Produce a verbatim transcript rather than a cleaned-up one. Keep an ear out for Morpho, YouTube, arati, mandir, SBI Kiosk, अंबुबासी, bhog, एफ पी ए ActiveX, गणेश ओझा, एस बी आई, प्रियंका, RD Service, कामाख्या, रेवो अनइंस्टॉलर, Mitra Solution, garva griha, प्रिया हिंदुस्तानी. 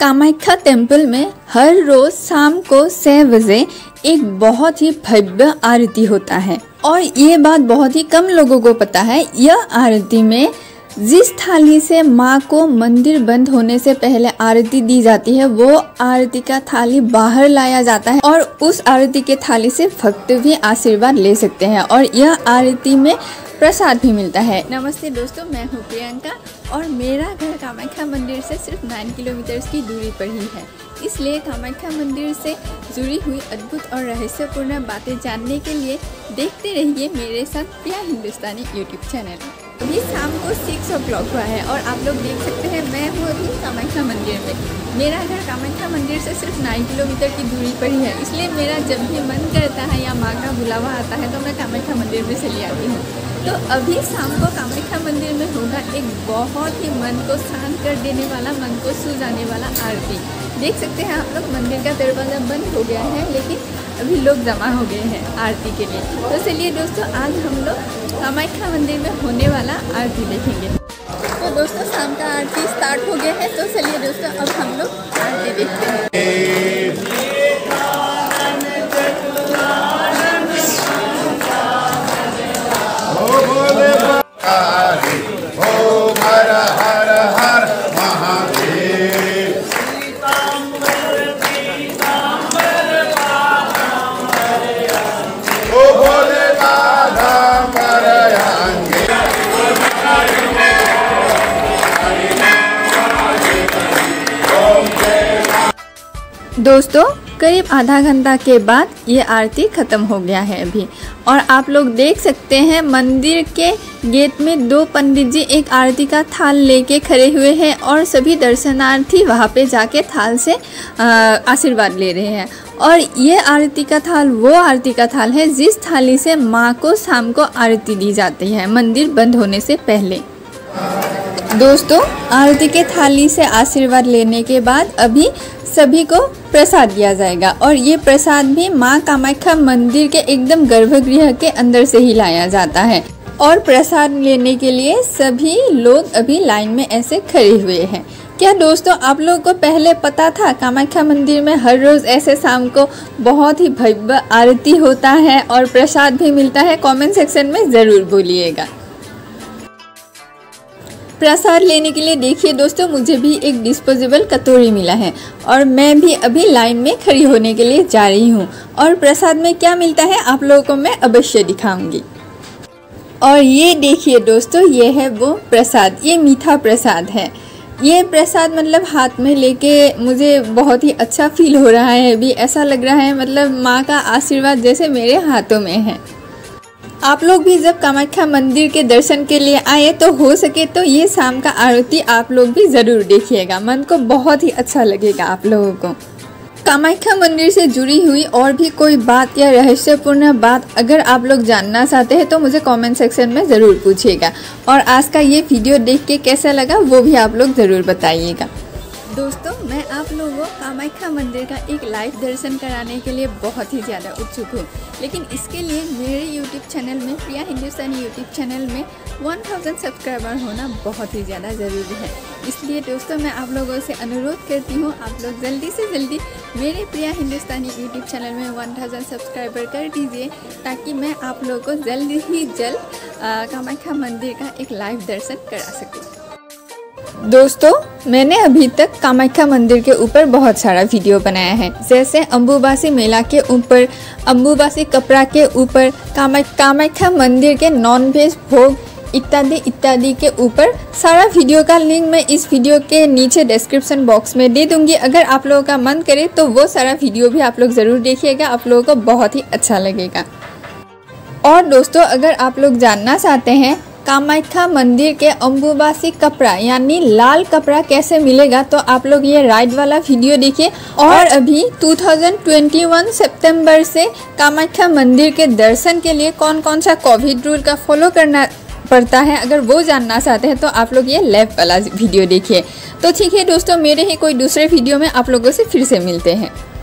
कामाख्या temple में हर रोज शाम को छह बजे एक बहुत ही भव्य आरती होता है और ये बात बहुत ही कम लोगों को पता है। यह आरती में जिस थाली से माँ को मंदिर बंद होने से पहले आरती दी जाती है वो आरती का थाली बाहर लाया जाता है और उस आरती के थाली से भक्त भी आशीर्वाद ले सकते हैं और यह आरती में प्रसाद भी मिलता है। नमस्ते दोस्तों, मैं हूँ प्रियंका और मेरा घर कामाख्या मंदिर से सिर्फ नौ किलोमीटर की दूरी पर ही है, इसलिए कामाख्या मंदिर से जुड़ी हुई अद्भुत और रहस्यपूर्ण बातें जानने के लिए देखते रहिए मेरे साथ प्रिया हिंदुस्तानी यूट्यूब चैनल। अभी शाम को सिक्स ओ क्लॉक हुआ है और आप लोग देख सकते हैं मैं हूँ अभी कामाख्या मंदिर में। मेरा घर कामाख्या मंदिर से सिर्फ नौ किलोमीटर की दूरी पर ही है, इसलिए मेरा जब भी मन करता है या माँ का बुलावा आता है तो मैं कामाख्या मंदिर में चली आती हूँ। तो अभी शाम को कामाख्या मंदिर में होगा एक बहुत ही मन को शांत कर देने वाला, मन को सू जाने वाला आरती। देख सकते हैं आप लोग, मंदिर का दरवाज़ा बंद हो गया है लेकिन अभी लोग जमा हो गए हैं आरती के लिए। तो चलिए दोस्तों, आज हम लोग कामाख्या मंदिर में होने वाला आरती देखेंगे। तो दोस्तों, शाम का आरती स्टार्ट हो गया है, तो चलिए दोस्तों अब हम लोग आरती देखते हैं। दोस्तों, करीब आधा घंटा के बाद ये आरती ख़त्म हो गया है अभी और आप लोग देख सकते हैं मंदिर के गेट में दो पंडित जी एक आरती का थाल लेके खड़े हुए हैं और सभी दर्शनार्थी वहाँ पे जाके थाल से आशीर्वाद ले रहे हैं। और ये आरती का थाल वो आरती का थाल है जिस थाली से माँ को शाम को आरती दी जाती है मंदिर बंद होने से पहले। दोस्तों, आरती के थाली से आशीर्वाद लेने के बाद अभी सभी को प्रसाद दिया जाएगा और ये प्रसाद भी माँ कामाख्या मंदिर के एकदम गर्भ गृह के अंदर से ही लाया जाता है और प्रसाद लेने के लिए सभी लोग अभी लाइन में ऐसे खड़े हुए हैं। क्या दोस्तों, आप लोगों को पहले पता था कामाख्या मंदिर में हर रोज़ ऐसे शाम को बहुत ही भव्य आरती होता है और प्रसाद भी मिलता है? कमेंट सेक्शन में ज़रूर बोलिएगा। प्रसाद लेने के लिए देखिए दोस्तों, मुझे भी एक डिस्पोजेबल कटोरी मिला है और मैं भी अभी लाइन में खड़ी होने के लिए जा रही हूँ और प्रसाद में क्या मिलता है आप लोगों को मैं अवश्य दिखाऊंगी। और ये देखिए दोस्तों, ये है वो प्रसाद, ये मीठा प्रसाद है। ये प्रसाद मतलब हाथ में लेके मुझे बहुत ही अच्छा फील हो रहा है अभी, ऐसा लग रहा है मतलब माँ का आशीर्वाद जैसे मेरे हाथों में है। आप लोग भी जब कामाख्या मंदिर के दर्शन के लिए आए तो हो सके तो ये शाम का आरती आप लोग भी ज़रूर देखिएगा, मन को बहुत ही अच्छा लगेगा आप लोगों को। कामाख्या मंदिर से जुड़ी हुई और भी कोई बात या रहस्यपूर्ण बात अगर आप लोग जानना चाहते हैं तो मुझे कमेंट सेक्शन में ज़रूर पूछिएगा और आज का ये वीडियो देख के कैसा लगा वो भी आप लोग ज़रूर बताइएगा। दोस्तों, मैं आप लोगों को कामाख्या मंदिर का एक लाइव दर्शन कराने के लिए बहुत ही ज़्यादा उत्सुक हूँ, लेकिन इसके लिए मेरे यूट्यूब चैनल में प्रिया हिंदुस्तानी यूट्यूब चैनल में एक हज़ार सब्सक्राइबर होना बहुत ही ज़्यादा ज़रूरी है। इसलिए दोस्तों, मैं आप लोगों से अनुरोध करती हूँ आप लोग जल्दी से जल्दी मेरे प्रिया हिंदुस्तानी यूट्यूब चैनल में एक हज़ार सब्सक्राइबर कर दीजिए ताकि मैं आप लोगों को जल्द ही जल्द कामाख्या मंदिर का एक लाइव दर्शन करा सकूँ। दोस्तों, मैंने अभी तक कामाख्या मंदिर के ऊपर बहुत सारा वीडियो बनाया है, जैसे अंबुबासी मेला के ऊपर, अंबुबासी कपड़ा के ऊपर, कामाख्या मंदिर के नॉन वेज भोग इत्यादि इत्यादि के ऊपर। सारा वीडियो का लिंक मैं इस वीडियो के नीचे डिस्क्रिप्शन बॉक्स में दे दूंगी, अगर आप लोगों का मन करे तो वो सारा वीडियो भी आप लोग ज़रूर देखिएगा, आप लोगों को बहुत ही अच्छा लगेगा। और दोस्तों, अगर आप लोग जानना चाहते हैं कामाख्या मंदिर के अंबुबासी कपड़ा यानी लाल कपड़ा कैसे मिलेगा तो आप लोग ये राइड वाला वीडियो देखिए। और अभी दो हज़ार इक्कीस सितंबर से कामाख्या मंदिर के दर्शन के लिए कौन कौन सा कोविड रूल का फॉलो करना पड़ता है अगर वो जानना चाहते हैं तो आप लोग ये लाइव वाला वीडियो देखिए। तो ठीक है दोस्तों, मेरे ही कोई दूसरे वीडियो में आप लोगों से फिर से मिलते हैं।